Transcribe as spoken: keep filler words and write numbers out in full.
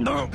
No!